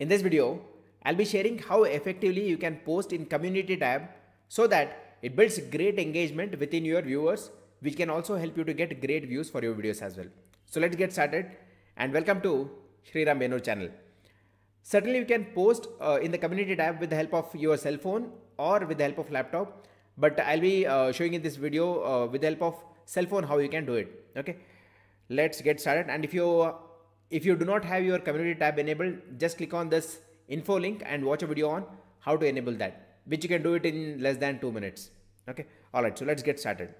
In this video, I'll be sharing how effectively you can post in community tab so that it builds great engagement within your viewers, which can also help you to get great views for your videos as well. So let's get started and welcome to Sriram Benur channel. Certainly you can post in the community tab with the help of your cell phone or with the help of laptop, but I'll be showing in this video with the help of cell phone how you can do it. Okay, let's get started. And if you do not have your community tab enabled, just click on this info link and watch a video on how to enable that, which you can do it in less than 2 minutes. Okay, all right, so let's get started.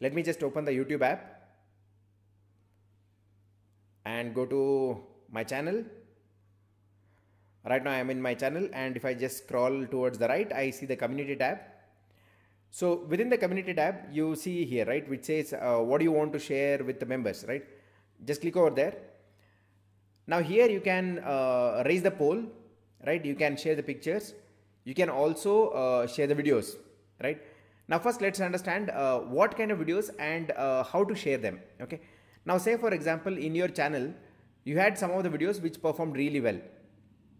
Let me just open the YouTube app and go to my channel. Right now I'm in my channel, and if I just scroll towards the right, I see the community tab. So within the community tab, you see here, right, which says what do you want to share with the members, right? Just click over there. Now here you can raise the poll, right? You can share the pictures. You can also share the videos, right? Now first let's understand what kind of videos and how to share them, okay? Now say for example, in your channel, you had some of the videos which performed really well.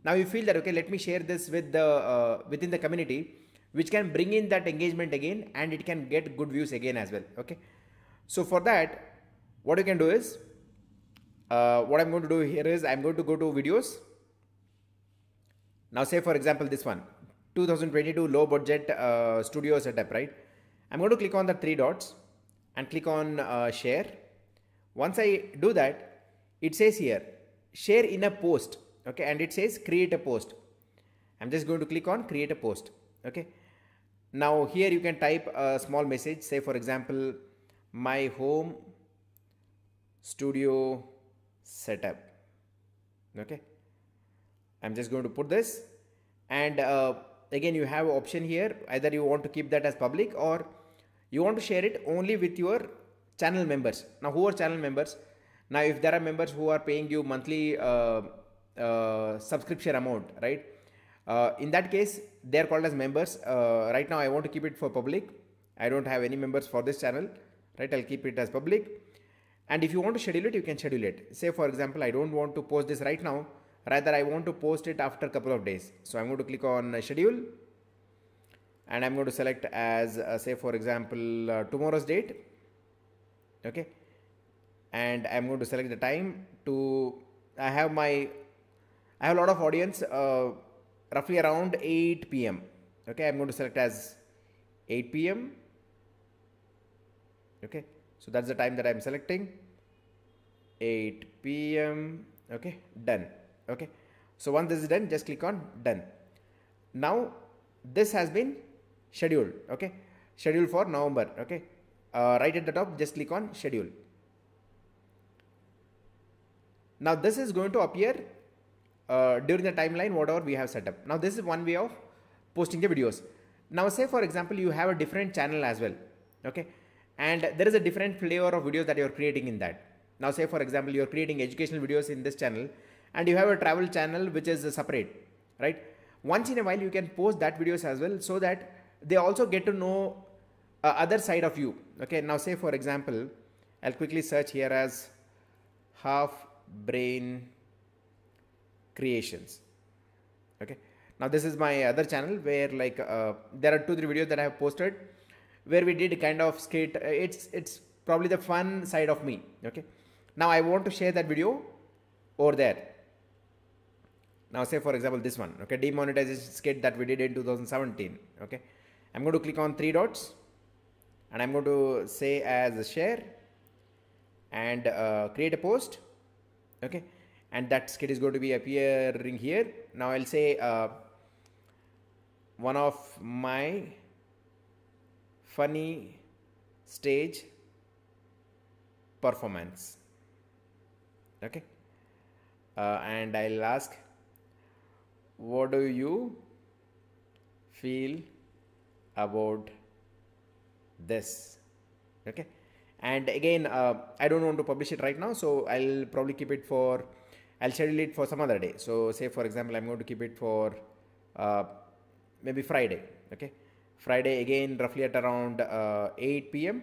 Now you feel that, okay, let me share this with the within the community, which can bring in that engagement again, and it can get good views again as well, okay? So for that, what you can do is, what I'm going to do here is I'm going to go to videos. Now say for example this one, 2022 low budget studio setup, right? I'm going to click on the 3 dots and click on share. Once I do that, it says here, share in a post, okay? And it says create a post. I'm just going to click on create a post, okay? Now here you can type a small message, say for example, my home studio setup, okay? I'm just going to put this, and again you have option here, either you want to keep that as public or you want to share it only with your channel members. Now who are channel members? Now if there are members who are paying you monthly subscription amount, right, in that case they are called as members. Right now I want to keep it for public. I don't have any members for this channel, right? I'll keep it as public. And if you want to schedule it, you can schedule it. Say for example, I don't want to post this right now, rather I want to post it after a couple of days. So I'm going to click on schedule, and I'm going to select as say for example tomorrow's date, okay? And I'm going to select the time to, I have a lot of audience, roughly around 8 PM, okay? I'm going to select as 8 PM, okay? So that's the time that I'm selecting, 8 PM, okay? Done, okay? So once this is done, just click on done. Now this has been scheduled, okay? Scheduled for November, okay? Right at the top, just click on schedule. Now this is going to appear during the timeline, whatever we have set up. Now this is one way of posting the videos. Now say for example, you have a different channel as well, okay? And there is a different flavor of videos that you're creating in that. Now say for example, you're creating educational videos in this channel, and you have a travel channel which is separate, right? Once in a while you can post that videos as well, so that they also get to know other side of you, okay? Now say for example, I'll quickly search here as Half Brain Creations, okay? Now this is my other channel where like there are 2-3 videos that I have posted, where we did kind of skate. It's probably the fun side of me, okay? Now I want to share that video over there. Now say for example this one, okay? Demonetization skate that we did in 2017, okay? I'm going to click on 3 dots, and I'm going to say as share and create a post, okay? And that skit is going to be appearing here. Now I'll say one of my funny stage performance, okay? And I'll ask, what do you feel about this, okay? And again, I don't want to publish it right now, so I'll probably keep it for, I'll schedule it for some other day. So say for example, I'm going to keep it for maybe Friday, okay? Friday again, roughly at around 8 PM,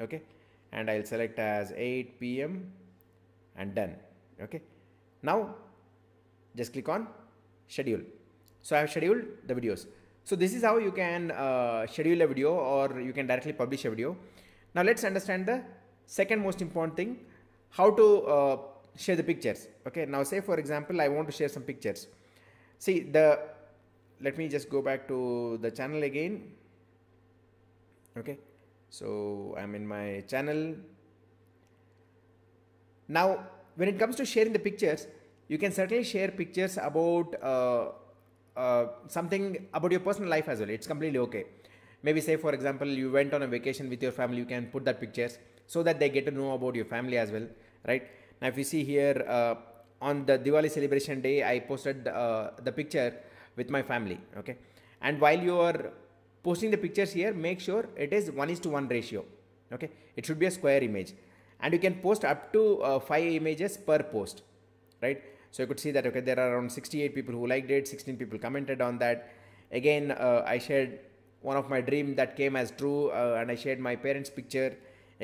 okay? And I'll select as 8 PM and done, okay? Now Just click on schedule. So I have scheduled the videos. So this is how you can schedule a video, or you can directly publish a video. Now let's understand the second most important thing, how to share the pictures. Okay, now say for example I want to share some pictures. See, let me just go back to the channel again. Okay, so I'm in my channel. Now when it comes to sharing the pictures, you can certainly share pictures about something about your personal life as well. It's completely okay. Maybe say for example you went on a vacation with your family, you can put that pictures so that they get to know about your family as well, right? Now if you see here, on the Diwali celebration day I posted the picture with my family. Okay, and while you are posting the pictures here, make sure it is 1:1 ratio. Okay, it should be a square image, and you can post up to 5 images per post, right? So you could see that, okay, there are around 68 people who liked it, 16 people commented on that. Again, I shared one of my dream that came as true, and I shared my parents' picture.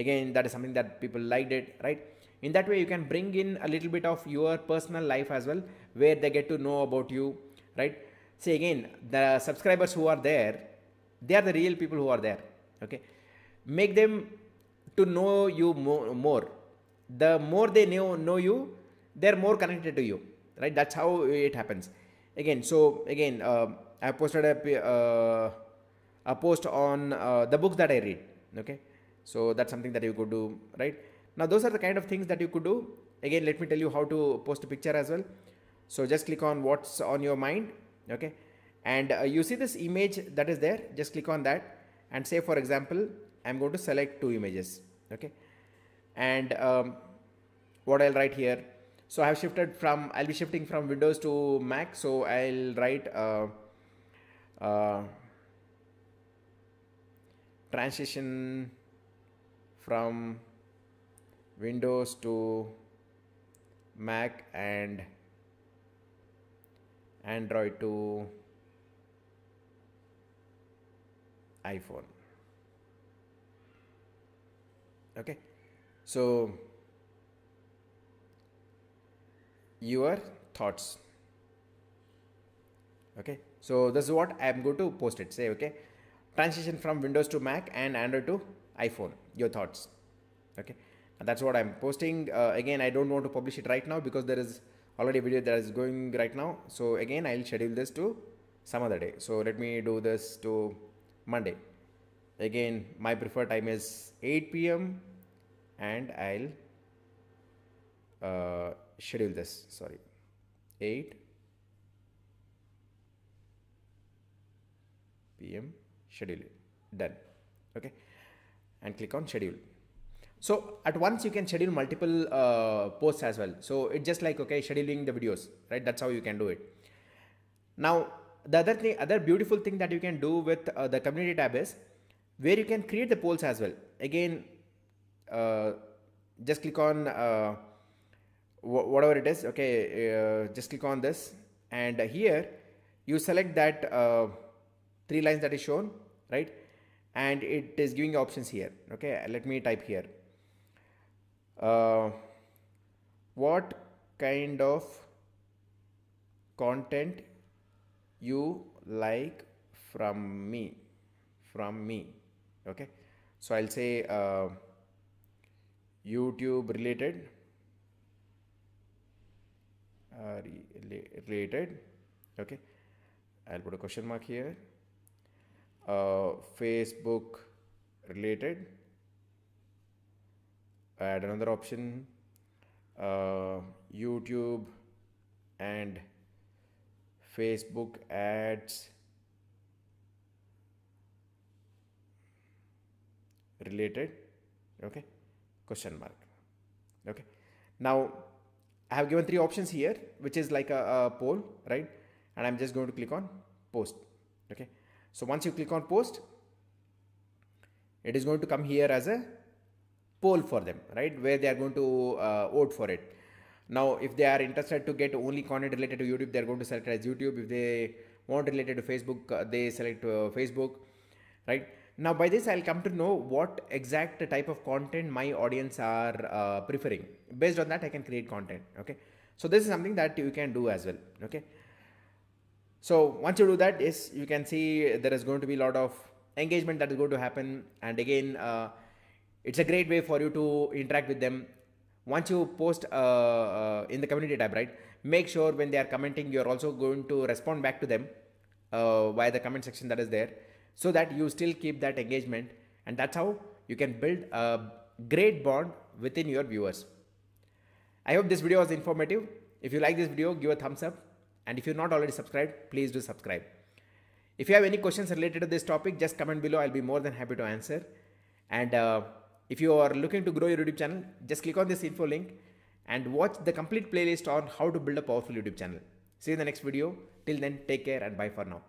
Again, that is something that people liked it, right? In that way, you can bring in a little bit of your personal life as well, where they get to know about you, right? See, again, the subscribers who are there, they are the real people who are there, okay? Make them to know you more. The more they know you, they're more connected to you, right? That's how it happens. Again, so again, I posted a post on the books that I read. Okay, so that's something that you could do, right? Now those are the kind of things that you could do. Again, let me tell you how to post a picture as well. So just click on what's on your mind. Okay, and you see this image that is there, just click on that and say for example I'm going to select 2 images. Okay, and what I'll write here, so I have shifted from, I'll be shifting from Windows to Mac, so I'll write transition from Windows to Mac and Android to iPhone. Okay, so your thoughts. Okay, so this is what I am going to post it. Say, okay, transition from Windows to Mac and Android to iPhone, your thoughts. Okay, and that's what I'm posting. Again, I don't want to publish it right now because there is already a video that is going right now. So again, I'll schedule this to some other day. So let me do this to Monday. Again, my preferred time is 8 PM and I'll schedule this, sorry, 8 PM, schedule it, done. Okay, and click on schedule. So at once you can schedule multiple posts as well. So it's just like, okay, scheduling the videos, right? That's how you can do it. Now the other thing, other beautiful thing that you can do with the community tab is where you can create the polls as well. Again, just click on whatever it is. Okay, just click on this, and here you select that 3 lines that is shown, right? And it is giving you options here. Okay, let me type here. What kind of content you like from me? Okay, so I'll say YouTube related, okay, I'll put a question mark here, Facebook related, add another option, YouTube and Facebook ads related, okay, question mark. Okay, now I have given 3 options here, which is like a poll, right? And I'm just going to click on post. Okay, so once you click on post, it is going to come here as a poll for them, right? Where they are going to vote for it. Now, if they are interested to get only content related to YouTube, they're going to select as YouTube. If they want related to Facebook, they select Facebook, right? Now by this, I'll come to know what exact type of content my audience are preferring. Based on that, I can create content. Okay, So this is something that you can do as well. Okay. So once you do that, yes, you can see there is going to be a lot of engagement that is going to happen. And again, it's a great way for you to interact with them. Once you post in the community tab, right, make sure when they are commenting, you're also going to respond back to them via the comment section that is there, so that you still keep that engagement. And that's how you can build a great bond within your viewers. I hope this video was informative. If you like this video, give a thumbs up. And if you're not already subscribed, please do subscribe. If you have any questions related to this topic, just comment below. I'll be more than happy to answer. And if you are looking to grow your YouTube channel, just click on this info link and watch the complete playlist on how to build a powerful YouTube channel. See you in the next video. Till then, take care and bye for now.